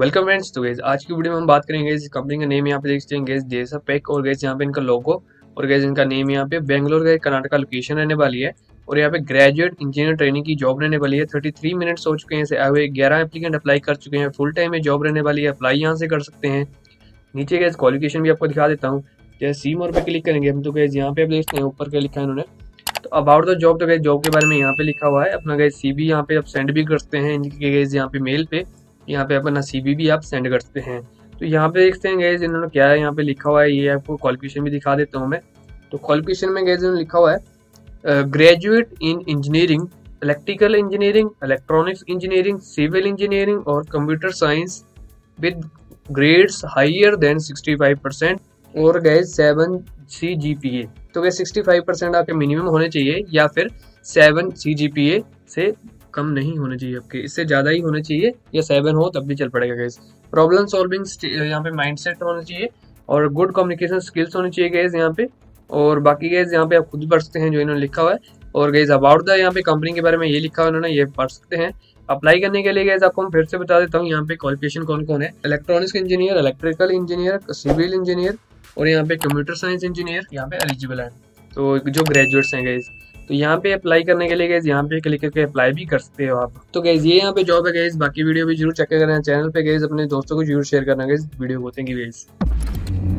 Welcome friends. तो guys आज की वीडियो में हम बात करेंगे इस कंपनी का नेम यहाँ पे देखते हैं गाइस डेसापेक्स, और गाइस यहाँ पे इनका लोगो और गाइस इनका नेम यहाँ पे बेंगलोर का कर्नाटक लोकेशन रहने वाली है। और यहाँ पे ग्रेजुएट इंजीनियर ट्रेनिंग की जॉब रहने वाली है। 33 मिनट्स हो चुके हैं इसे आए हुए, 11 एप्लीकेंट अप्लाई कर चुके हैं। फुल टाइम में जॉब रहने वाली है, अप्लाई यहाँ से कर सकते हैं। नीचे गैस क्वालिफिकेशन भी आपको दिखा देता हूँ। जैसे सी मोर पे क्लिक करेंगे हम तो गैस यहाँ पे आप देखते हैं ऊपर क्या लिखा है उन्होंने, तो अबाउट द जॉब, तो गैस जॉब के बारे में यहाँ पे लिखा हुआ है। अपना गैस सी बी यहाँ पे आप सेंड भी कर सकते हैं इनके गैस यहाँ पे मेल पे, यहाँ पे अपना सी बी भी आप सेंड कर सकते हैं। तो यहाँ पे देखते हैं गैस इन्होंने क्या है यहाँ पे लिखा हुआ है, ये आपको क्वालिफिकेशन भी दिखा देता हूँ मैं। तो क्वालिफिकेशन में गैस लिखा हुआ है graduate in engineering, electrical engineering, electronics engineering, civil engineering और computer science with grades higher than 65% और गैस 7 CGPA। तो गैस 65% आपके मिनिमम होने चाहिए या फिर 7 CGPA से कम नहीं होने चाहिए आपके, इससे ज़्यादा ही होने चाहिए, या 7 हो तब भी चल पड़ेगा गैस। प्रॉब्लम सॉल्विंग यहाँ पे माइंडसेट होना चाहिए और गुड कम्युनिकेशन स्किल्स होनी चाहिए गैस यहाँ पे। और बाकी गैस यहाँ पे आप खुद पढ़ सकते हैं जो इन्होंने लिखा हुआ है। और गैस अबाउट द यहाँ पे कंपनी के बारे में ये लिखा हुआ है इन्होंने, ये पढ़ सकते हैं। अप्लाई करने के लिए गैस आपको मैं फिर से बता देता हूँ यहाँ पे क्वालिफिकेशन कौन कौन है। Electronics engineer, electrical engineer, civil engineer और यहाँ पे कंप्यूटर साइंस इंजीनियर यहाँ पे एलिजिबल है, तो जो ग्रेजुएट्स हैं गैस। तो यहाँ पे अप्लाई करने के लिए गैस यहाँ पे क्लिक करके अप्लाई भी कर सकते हो आप। तो गैस ये यहाँ पे जॉब है गैस। बाकी वीडियो भी जरूर चेक करना, चैनल पे गैस अपने दोस्तों को जरूर शेयर करना गैस वीडियो होते हैं गैस।